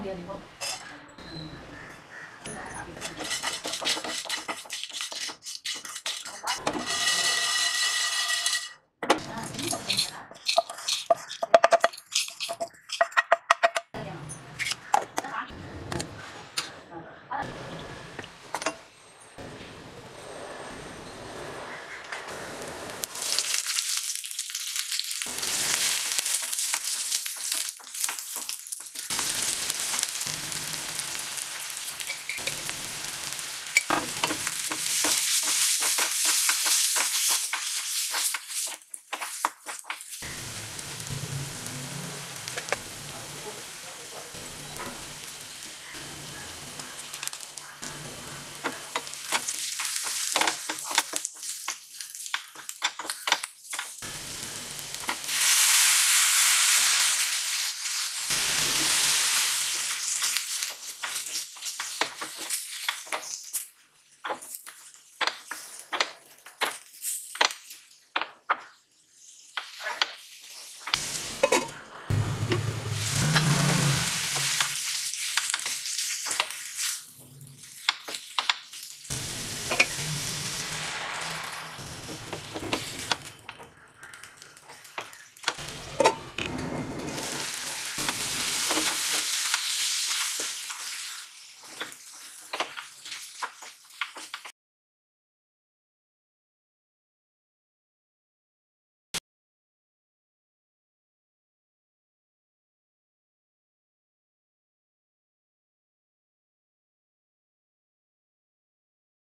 空间以后。